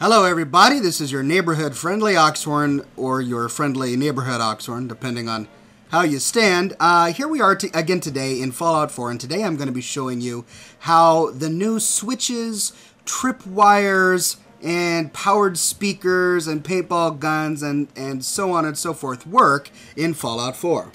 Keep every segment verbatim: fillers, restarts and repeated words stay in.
Hello everybody, this is your neighborhood friendly Oxhorn, or your friendly neighborhood Oxhorn, depending on how you stand. Uh, here we are t again today in Fallout four, and today I'm going to be showing you how the new switches, tripwires, and powered speakers, and paintball guns, and, and so on and so forth work in Fallout four.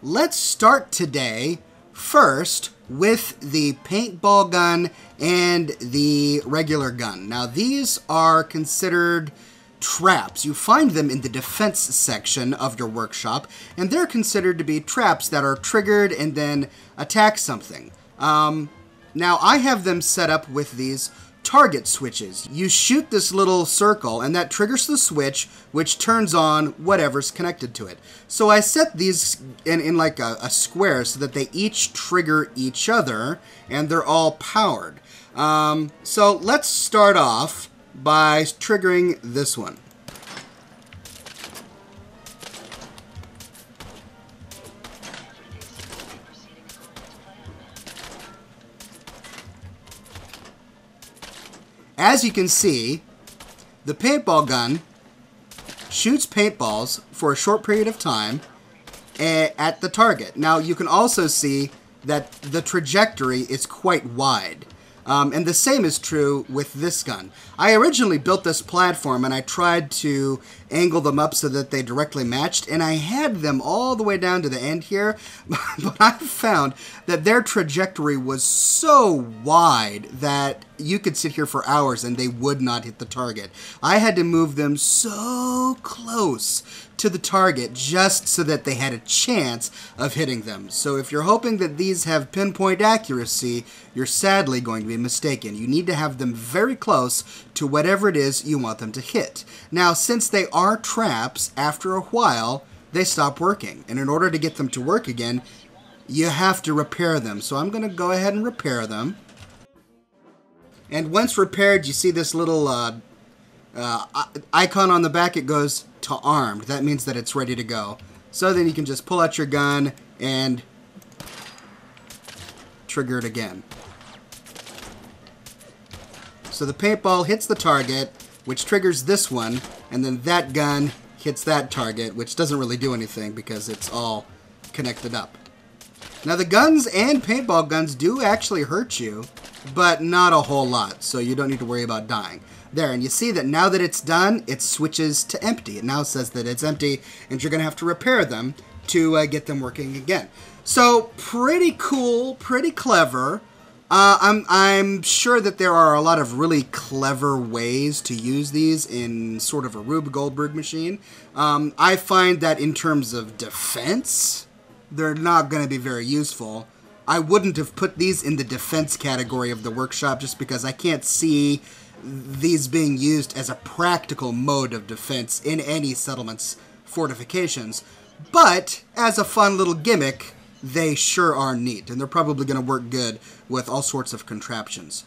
Let's start today first with the paintball gun and the regular gun. Now these are considered traps. You find them in the defense section of your workshop, and they're considered to be traps that are triggered and then attack something. Um, now I have them set up with these target switches. You shoot this little circle and that triggers the switch, which turns on whatever's connected to it. So I set these in, in like a, a square so that they each trigger each other and they're all powered. Um, so let's start off by triggering this one. As you can see, the paintball gun shoots paintballs for a short period of time at the target. Now, you can also see that the trajectory is quite wide. Um, and the same is true with this gun. I originally built this platform and I tried to angle them up so that they directly matched, and I had them all the way down to the end here, but I found that their trajectory was so wide that you could sit here for hours and they would not hit the target. I had to move them so close to the target just so that they had a chance of hitting them. So if you're hoping that these have pinpoint accuracy, you're sadly going to be mistaken. You need to have them very close to whatever it is you want them to hit. Now, since they are traps, after a while, they stop working. And in order to get them to work again, you have to repair them. So I'm going to go ahead and repair them. And once repaired, you see this little uh, uh, icon on the back. It goes to armed. That means that it's ready to go. So then you can just pull out your gun and trigger it again. So the paintball hits the target, which triggers this one, and then that gun hits that target, which doesn't really do anything because it's all connected up. Now the guns and paintball guns do actually hurt you, but not a whole lot, so you don't need to worry about dying. There, and you see that now that it's done, it switches to empty. It now says that it's empty, and you're going to have to repair them to uh, get them working again. So, pretty cool, pretty clever. Uh, I'm, I'm sure that there are a lot of really clever ways to use these in sort of a Rube Goldberg machine. Um, I find that in terms of defense, they're not going to be very useful. I wouldn't have put these in the defense category of the workshop just because I can't see these being used as a practical mode of defense in any settlement's fortifications. But as a fun little gimmick, they sure are neat, and they're probably going to work good with all sorts of contraptions.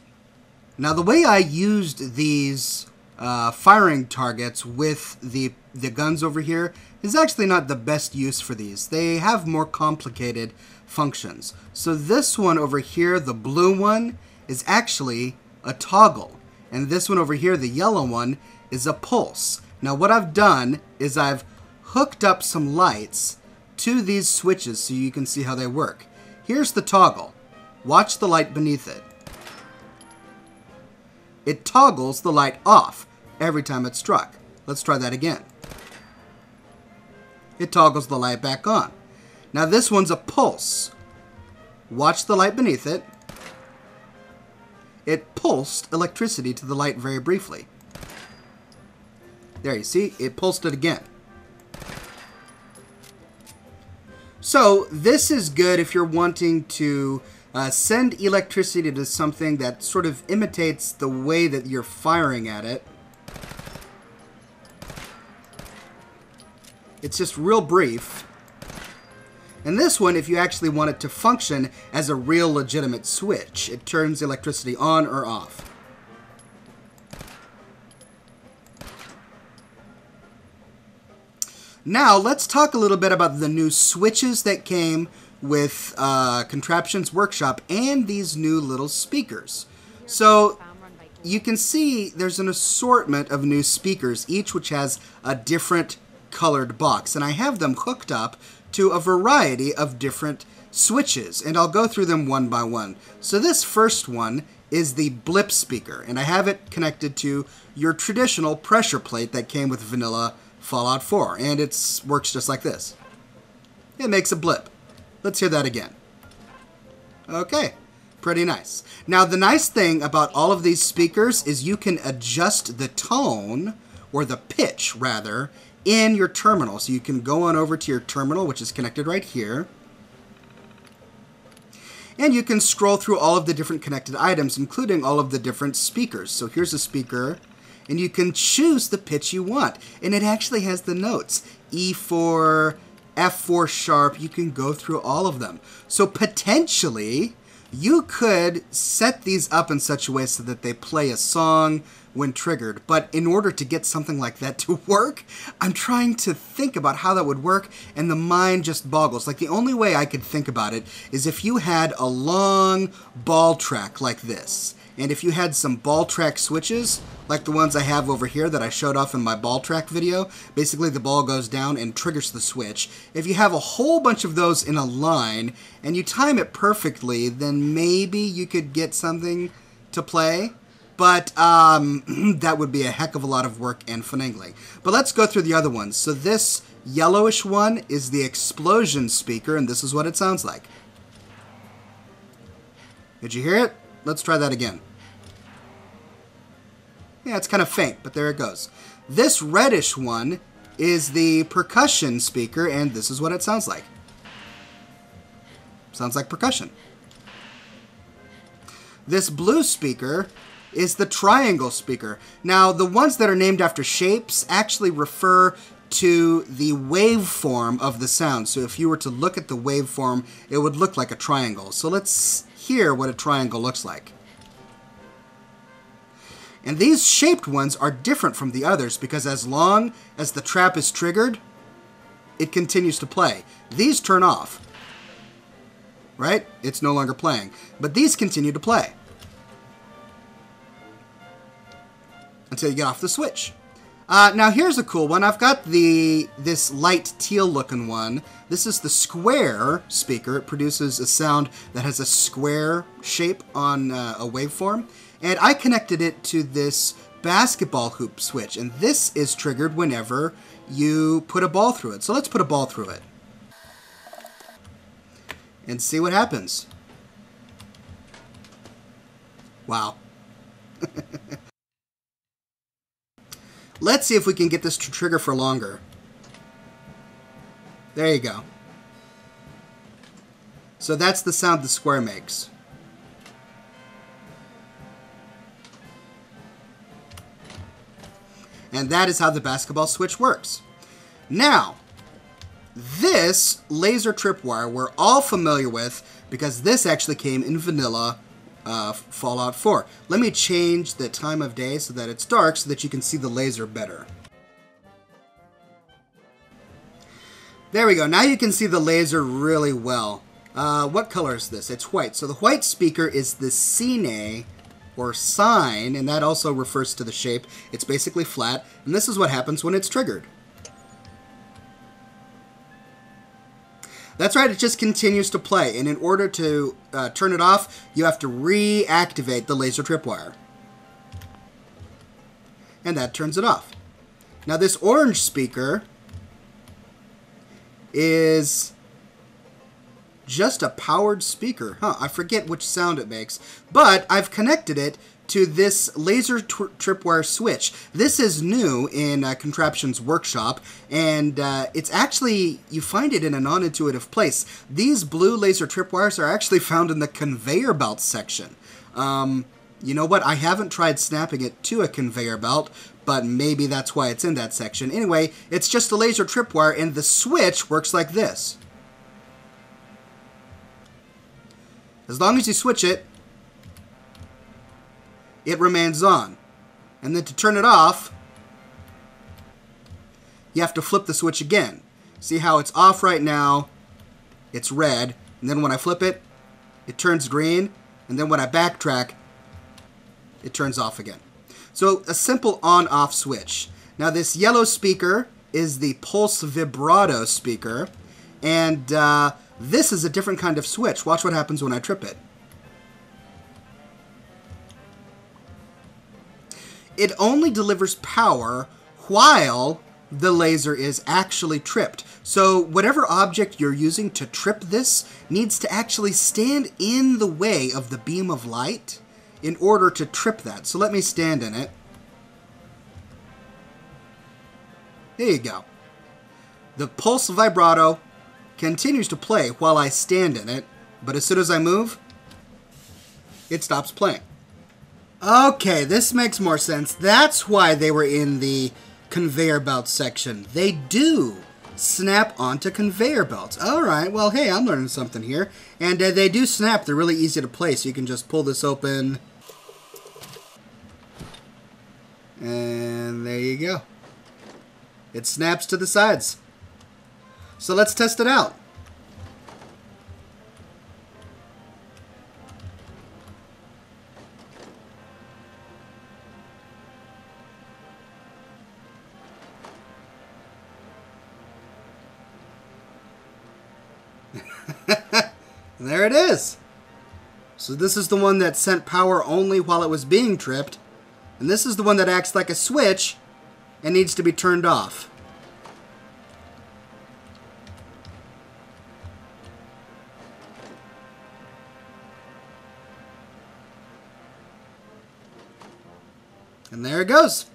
Now, the way I used these uh, firing targets with the, the guns over here is actually not the best use for these. They have more complicated functions. So this one over here, the blue one, is actually a toggle. And this one over here, the yellow one, is a pulse. Now what I've done is I've hooked up some lights to these switches so you can see how they work. Here's the toggle. Watch the light beneath it. It toggles the light off every time it's struck. Let's try that again. It toggles the light back on. Now this one's a pulse. Watch the light beneath it. It pulsed electricity to the light very briefly. There, you see, it pulsed it again. So this is good if you're wanting to uh, send electricity to something that sort of imitates the way that you're firing at it. It's just real brief. And this one, if you actually want it to function as a real legitimate switch, it turns electricity on or off. Now, let's talk a little bit about the new switches that came with uh, Contraptions Workshop and these new little speakers. So, you can see there's an assortment of new speakers, each which has a different colored box. And I have them hooked up to a variety of different switches, and I'll go through them one by one. So this first one is the blip speaker, and I have it connected to your traditional pressure plate that came with vanilla Fallout four, and it works just like this. It makes a blip. Let's hear that again. Okay, pretty nice. Now the nice thing about all of these speakers is you can adjust the tone, or the pitch rather, in your terminal. So you can go on over to your terminal, which is connected right here, and you can scroll through all of the different connected items, including all of the different speakers. So here's a speaker, and you can choose the pitch you want. And it actually has the notes, E four, F four sharp. You can go through all of them. So potentially, you could set these up in such a way so that they play a song when triggered. But in order to get something like that to work, I'm trying to think about how that would work, and the mind just boggles. Like, the only way I could think about it is if you had a long ball track like this, and if you had some ball track switches, like the ones I have over here that I showed off in my ball track video. Basically, the ball goes down and triggers the switch. If you have a whole bunch of those in a line, and you time it perfectly, then maybe you could get something to play. But um, that would be a heck of a lot of work and finagling. But let's go through the other ones. So this yellowish one is the explosion speaker, and this is what it sounds like. Did you hear it? Let's try that again. Yeah, it's kind of faint, but there it goes. This reddish one is the percussion speaker, and this is what it sounds like. Sounds like percussion. This blue speaker is the triangle speaker. Now, the ones that are named after shapes actually refer to the waveform of the sound. So if you were to look at the waveform, it would look like a triangle. So let's hear what a triangle looks like. And these shaped ones are different from the others because as long as the trap is triggered, it continues to play. These turn off, right? It's no longer playing, but these continue to play until you get off the switch. Uh, now here's a cool one. I've got the this light teal looking one. This is the square speaker. It produces a sound that has a square shape on uh, a waveform. And I connected it to this basketball hoop switch. And this is triggered whenever you put a ball through it. So let's put a ball through it and see what happens. Wow. Let's see if we can get this to trigger for longer. There you go. So that's the sound the square makes. And that is how the basketball switch works. Now, this laser tripwire we're all familiar with because this actually came in vanilla Uh, Fallout four. Let me change the time of day so that it's dark so that you can see the laser better. There we go. Now you can see the laser really well. Uh, what color is this? It's white. So the white speaker is the sine, or sine, and that also refers to the shape. It's basically flat, and this is what happens when it's triggered. That's right, it just continues to play, and in order to uh, turn it off, you have to reactivate the laser tripwire. And that turns it off. Now this orange speaker is just a powered speaker. Huh, I forget which sound it makes, but I've connected it to this laser tripwire switch. This is new in uh, Contraptions Workshop, and uh, it's actually, you find it in a non-intuitive place. These blue laser tripwires are actually found in the conveyor belt section. Um, you know what? I haven't tried snapping it to a conveyor belt, but maybe that's why it's in that section. Anyway, it's just a laser tripwire, and the switch works like this. As long as you switch it, it remains on. And then to turn it off, you have to flip the switch again. See how it's off right now? It's red. And then when I flip it, it turns green. And then when I backtrack, it turns off again. So a simple on-off switch. Now this yellow speaker is the pulse vibrato speaker, and uh, this is a different kind of switch. Watch what happens when I trip it. It only delivers power while the laser is actually tripped. So whatever object you're using to trip this needs to actually stand in the way of the beam of light in order to trip that. So let me stand in it. There you go. The pulse vibrato continues to play while I stand in it, but as soon as I move, it stops playing. Okay, this makes more sense. That's why they were in the conveyor belt section. They do snap onto conveyor belts. All right, well, hey, I'm learning something here. And uh, they do snap. They're really easy to play, so you can just pull this open. And there you go. It snaps to the sides. So let's test it out. There it is. So this is the one that sent power only while it was being tripped, and this is the one that acts like a switch and needs to be turned off. And there it goes.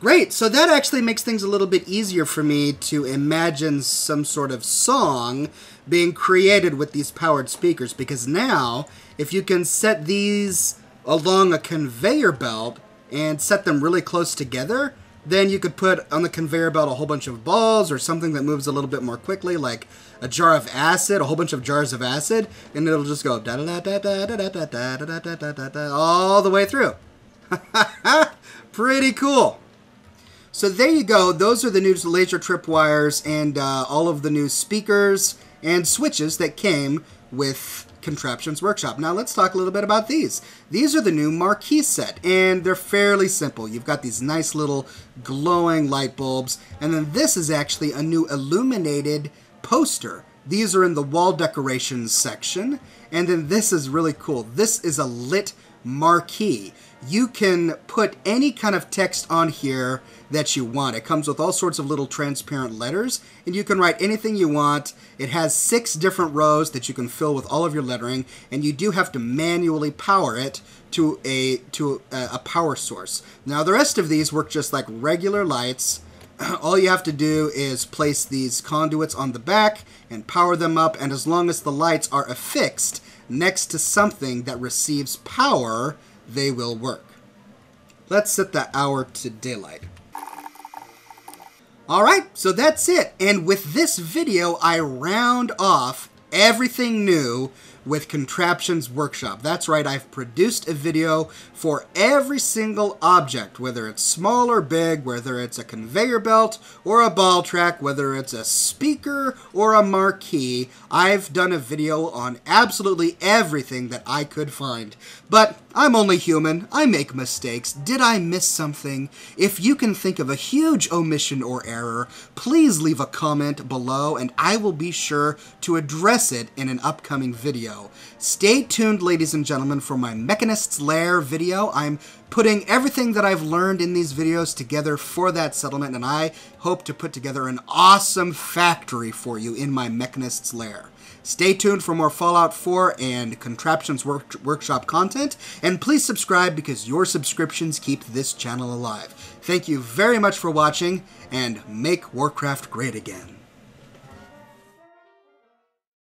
Great, so that actually makes things a little bit easier for me to imagine some sort of song being created with these powered speakers, because now, if you can set these along a conveyor belt and set them really close together, then you could put on the conveyor belt a whole bunch of balls or something that moves a little bit more quickly, like a jar of acid, a whole bunch of jars of acid, and it'll just go da da da da da da da da da da da da da all the way through. Pretty cool. So there you go. Those are the new laser trip wires and uh, all of the new speakers and switches that came with Contraptions Workshop. Now let's talk a little bit about these. These are the new marquee set, and they're fairly simple. You've got these nice little glowing light bulbs, and then this is actually a new illuminated poster. These are in the wall decorations section, and then this is really cool. This is a lit marquee. You can put any kind of text on here that you want. It comes with all sorts of little transparent letters, and you can write anything you want. It has six different rows that you can fill with all of your lettering, and you do have to manually power it to a to a, a power source. Now the rest of these work just like regular lights. All you have to do is place these conduits on the back and power them up, and as long as the lights are affixed next to something that receives power, they will work. Let's set the hour to daylight. Alright, so that's it. And with this video, I round off everything new with Contraptions Workshop. That's right, I've produced a video for every single object, whether it's small or big, whether it's a conveyor belt or a ball track, whether it's a speaker or a marquee. I've done a video on absolutely everything that I could find. But I'm only human. I make mistakes. Did I miss something? If you can think of a huge omission or error, please leave a comment below and I will be sure to address it in an upcoming video. Stay tuned, ladies and gentlemen, for my Mechanist's Lair video. I'm putting everything that I've learned in these videos together for that settlement, and I hope to put together an awesome factory for you in my Mechanist's Lair. Stay tuned for more Fallout four and Contraptions work Workshop content, and please subscribe because your subscriptions keep this channel alive. Thank you very much for watching, and make Warcraft great again.